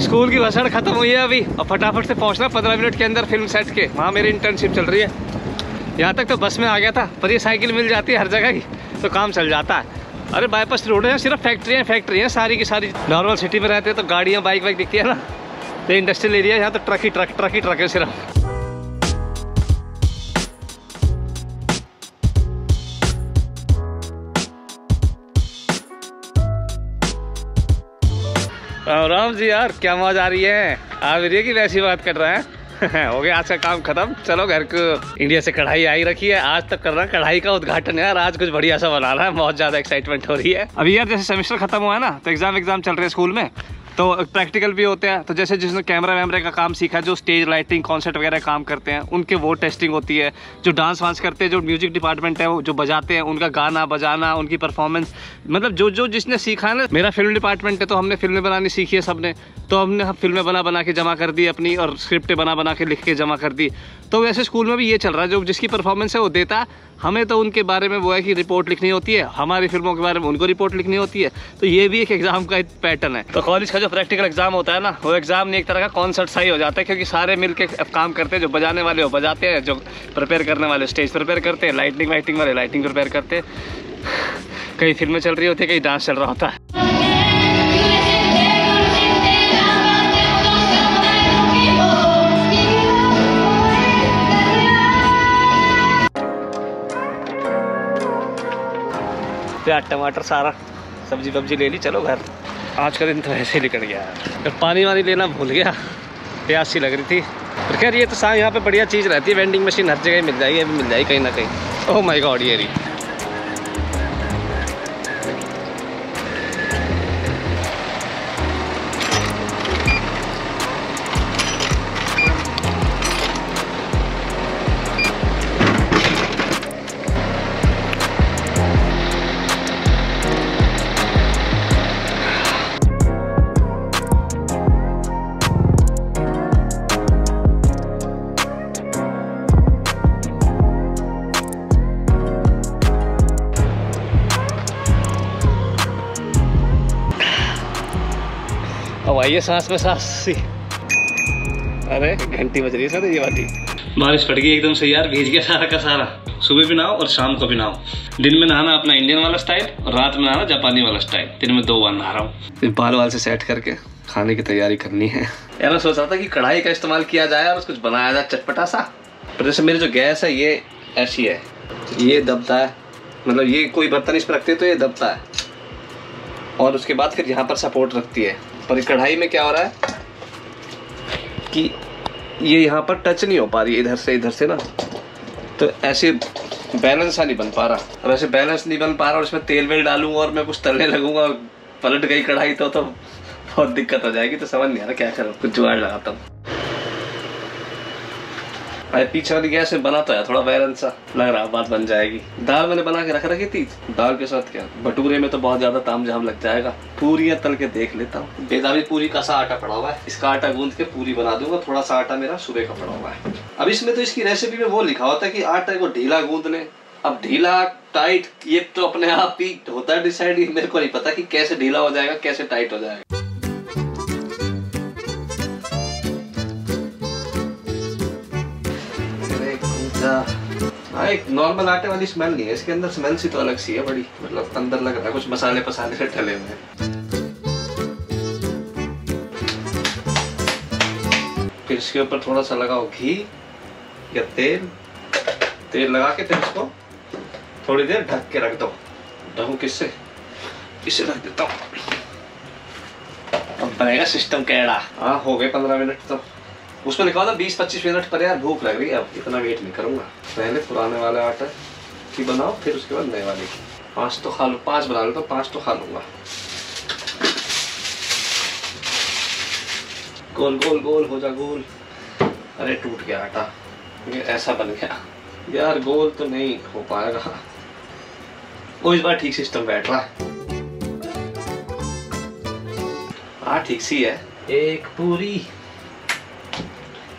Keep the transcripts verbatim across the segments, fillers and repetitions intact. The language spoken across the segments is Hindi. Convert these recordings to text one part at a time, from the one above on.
स्कूल की भाषण खत्म हुई है अभी और फटाफट से पहुंचना पंद्रह मिनट के अंदर फिल्म सेट के। वहाँ मेरी इंटर्नशिप चल रही है। यहाँ तक तो बस में आ गया था, पर ये साइकिल मिल जाती है हर जगह की तो काम चल जाता है। अरे बाईपास रोड है, सिर्फ फैक्ट्रियाँ फैक्ट्रियाँ सारी की सारी। नॉर्मल सिटी में रहते हैं तो गाड़ियाँ बाइक वाइक दिखती है ना, तो इंडस्ट्रियल एरिया यहाँ तो ट्रक ही ट्रक ट्रक ही ट्रक है सिर्फ। राम राम जी यार, क्या मौज आ रही है। आप ये की वैसी बात कर रहे हैं। हो गया आज का काम खत्म, चलो घर को। इंडिया से कढ़ाई आई रखी है, आज तक कर रहा है कढ़ाई का उद्घाटन। यार आज कुछ बढ़िया सा बना रहा है, बहुत ज्यादा एक्साइटमेंट हो रही है। अभी यार जैसे सेमेस्टर खत्म हुआ है ना, तो एग्जाम एग्जाम चल रहे हैं स्कूल में, तो प्रैक्टिकल भी होते हैं। तो जैसे जिसने कैमरा वैमरे का काम सीखा है, जो स्टेज लाइटिंग कॉन्सर्ट वगैरह काम करते हैं, उनके वो टेस्टिंग होती है। जो डांस वांस करते हैं, जो म्यूजिक डिपार्टमेंट है, वो जो बजाते हैं, उनका गाना बजाना, उनकी परफॉर्मेंस, मतलब जो जो जिसने सीखा है ना। मेरा फिल्म डिपार्टमेंट है, तो हमने फिल्में बनानी सीखी है सबने। तो हमने हम फिल्में बना बना के जमा कर दी अपनी, और स्क्रिप्टें बना बना के लिख के जमा कर दी। तो वैसे स्कूल में भी ये चल रहा है, जो जिसकी परफॉर्मेंस है वो देता है। हमें तो उनके बारे में वो है कि रिपोर्ट लिखनी होती है, हमारी फिल्मों के बारे में उनको रिपोर्ट लिखनी होती है। तो ये भी एक एग्जाम का पैटर्न है। तो कॉलेज का जो प्रैक्टिकल एग्जाम होता है ना, वो एग्जाम नहीं, एक तरह का कॉन्सर्ट सही हो जाता है, क्योंकि सारे मिलके काम करते हैं। जो बजाने वाले वो बजाते हैं, जो प्रिपेयर करने वाले स्टेज प्रिपेयर करते हैं, लाइटिंग वाइटिंग वाले लाइटिंग प्रिपेयर करते हैं, कहीं फिल्में चल रही होती है, कहीं डांस चल रहा होता है। प्याज टमाटर सारा सब्जी वब्जी ले ली, चलो घर। आज का दिन तो ऐसे ही निकल गया यार, पानी वानी लेना भूल गया, प्यास सी लग रही थी। पर खैर ये तो सारा यहाँ पे बढ़िया चीज़ रहती है, वेंडिंग मशीन हर जगह मिल जाएगी, अभी मिल जाएगी कहीं ना कहीं। ओह माय गॉड, ये ये सांस में सांस सी। अरे घंटी बज रही है सर, ये वाली बारिश पड़ गई एकदम से यार, भीज गया सारा का सारा। सुबह भी नहाओ और शाम को भी नहाओ। दिन में नहाना अपना इंडियन वाला स्टाइल और रात में नहाना जापानी वाला स्टाइल। दिन में दो बार नहा रहा हूँ। बाल वाल से सेट करके खाने की तैयारी करनी है यार। मैं सोच रहा था कि कढ़ाई का इस्तेमाल किया जाए और कुछ बनाया जाए चटपटा सा। पर जैसे मेरी जो गैस है ये ऐसी है, ये दबता है, मतलब ये कोई बर्तन इस पर रखते तो ये दबता है और उसके बाद फिर यहाँ पर सपोर्ट रखती है। पर कढ़ाई में क्या हो रहा है कि ये यहाँ पर टच नहीं हो पा रही है, इधर से इधर से ना, तो ऐसे बैलेंस सा नहीं बन पा रहा। और ऐसे बैलेंस नहीं बन पा रहा और इसमें तेल वेल डालूंगा और मैं कुछ तलने लगूंगा, पलट गई कढ़ाई तो तो बहुत दिक्कत हो जाएगी। तो समझ नहीं आ रहा क्या करूँ, कुछ जुगाड़ लगाता हूँ। अरे पीछे वाली गैस से बना तो है, थोड़ा बैलेंस सा लग रहा, बात बन जाएगी। दाल मैंने बना के रख रखी थी, दाल के साथ क्या भटूरे में तो बहुत ज्यादा ताम झाम लग जाएगा। पूरियां तल के देख लेता हूँ। बेदावी पूरी का सा आटा पड़ा हुआ है, इसका आटा गूंद के पूरी बना दूंगा। थोड़ा सा आटा मेरा सुबह का पड़ा हुआ है। अब इसमें तो इसकी रेसिपी में वो लिखा होता है कि आटा को ढीला गूंद लें। अब ढीला टाइट ये तो अपने आप ही होता है डिसाइड, मेरे को नहीं पता कि कैसे ढीला हो जाएगा कैसे टाइट हो जाएगा। हाँ एक नॉर्मल आटे वाली स्मेल नहीं है इसके अंदर, स्मेल सी तो अलग सी है बड़ी, मतलब अंदर लग रहा है कुछ मसाले पसाले से ढले हुए हैं। फिर इसके ऊपर थोड़ा सा लगाओ घी या तेल, तेल लगा के फिर इसको थोड़ी देर ढक के रख दो। ढकूं किससे? इसे रख देता हूँ। अब बनेगा सिस्टम कैड़ा। हाँ हो गए पंद्रह मिनट, तो उसमें लिखा था बीस पच्चीस मिनट पर। यार भूख लग रही है, अब इतना वेट नहीं करूंगा। पहले पुराने वाले आटा की बनाओ, फिर उसके बाद नए वाले की। पाँच तो खा लूँ, पाँच बना लेता हूँ, पाँच तो खा लूँगा। गोल गोल गोल हो जा गोल। अरे टूट गया आटा, ये ऐसा बन गया यार। गोल तो नहीं हो पाएगा, वो इस बार ठीक सिस्टम बैठ रहा है। हाँ ठीक सी है। एक पूरी,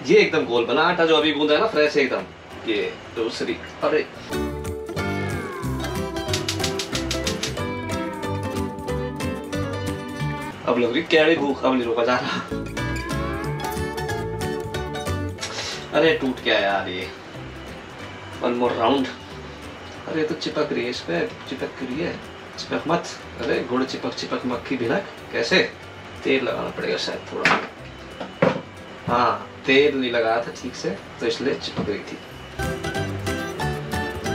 ये एकदम गोल बना आटा जो अभी गूंदा है ना फ्रेश एकदम। ये दूसरी, अरे अब लग रही कैड़ी भूख, अब नहीं रोका जा रहा। अरे टूट गया यार ये, वन मोर राउंड। अरे तो चिपक रही है इस पे, चिपक रही है, चिपक मत। अरे गुड़ चिपक चिपक मक्खी भिनक। कैसे? तेल लगाना पड़ेगा शायद थोड़ा। हाँ तेल नहीं लगाया था ठीक से तो इसलिए चिपक रही थी।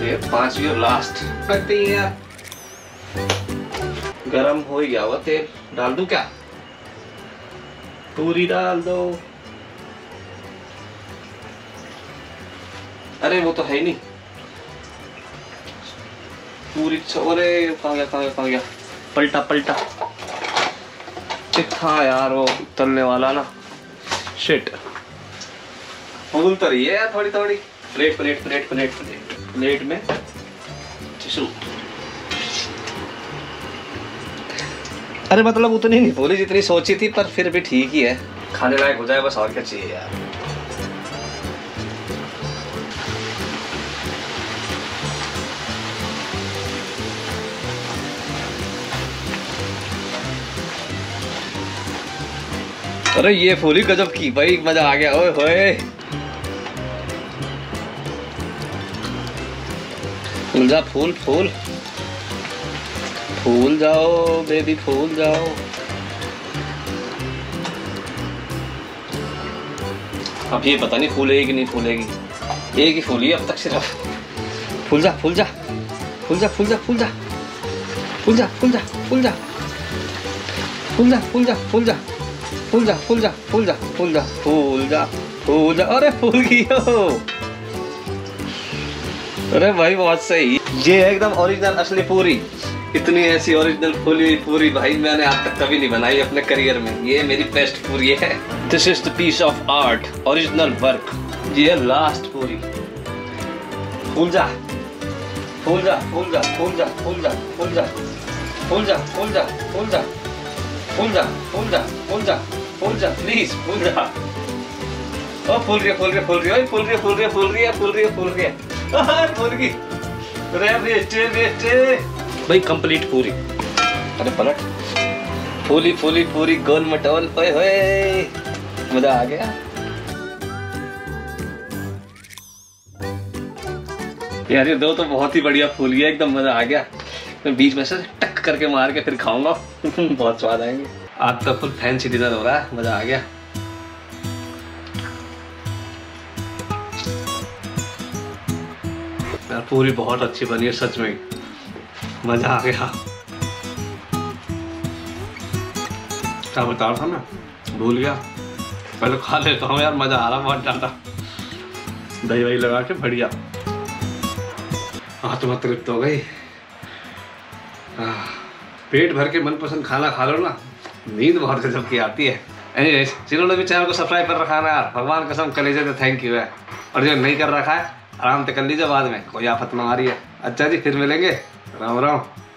ये पांचवी और लास्ट पकती है यार। गरम हो ही गया हुआ तेल, डाल दूं क्या? पूरी डाल दो। अरे वो तो है ही नहीं पूरी। अरे कहाँ गया कहाँ गया कहाँ गया? पलटा पलटा था यार वो तलने वाला ना। शिट उगलता रही है यार थोड़ी थोड़ी। Plate plate plate plate plate plate में टिश्यू। अरे मतलब उतनी नहीं बोली जितनी सोची थी, पर फिर भी ठीक ही है, खाने लायक हो जाए बस, और क्या चाहिए यार। अरे ये फूली गजब की भाई, मजा आ गया। ओए होए जा, फूल फूल फूल जाओ बेबी, फूल जाओ। अब ये पता नहीं फूलेगी कि नहीं फूलेगी, एक ही फूली अब तक सिर्फ। फूल जा फूल जा फूल जा फूल जा फूल जा फूल जा फूल जा फूल जा फूल जा फूल जा फूल जा फूल जा फूल जा फूल जा फूल जा फूल जा फूल जा। अरे फूल गई हो। अरे भाई बहुत सही, ये है एकदम ओरिजिनल असली पूरी। इतनी ऐसी ओरिजिनल फूली पूरी भाई मैंने आज तक कभी नहीं बनाई अपने करियर में। ये मेरी बेस्ट पूरी है। This is the piece of art, original work. ये है लास्ट पूरी। फूल जा फूल जा फूल जा फूल जा फूल जा फूल जा फूल जा फूल जा फूल जा फूल जा फूल जा फूल जा फूल जा प्लीज फूल जा। ओ फूल रही फूल रही फूल रही फूल रही फूल रही फूल रही फूल रही फूल रही फूल गई। अरे बेटे बेटे भाई कंप्लीट पूरी। अरे पलट, फूली फूली पूरी गोल मटोल। ओए होए मजा आ गया। यार ये दो तो बहुत ही बढ़िया फूली है, एकदम मजा आ गया। मैं बीच में से टक करके मार के फिर खाऊंगा बहुत स्वाद आएंगे। आज तो फुल फैंसी डिनर हो रहा है, मजा आ गया। यार पूरी बहुत अच्छी बनी है सच में, मजा आ गया। क्या बता रहा था मैं, भूल गया। पहले खा लेता हूँ यार, मजा आ रहा बहुत ज्यादा। दही वही लगा के बढ़िया। आत्मा तृप्त हो गई। पेट भर के मनपसंद खाना खा लो ना, नींद बहुत गजब की आती है। एनीवेज जिन्होंने भी चैनल को सब्सक्राइब कर रखा है ना यार, भगवान कसम कलेजे तो थैंक यू है। और जो नहीं कर रखा है आराम से कर लीजिए, बाद में कोई आफत ना आ रही है। अच्छा जी फिर मिलेंगे, राम राम।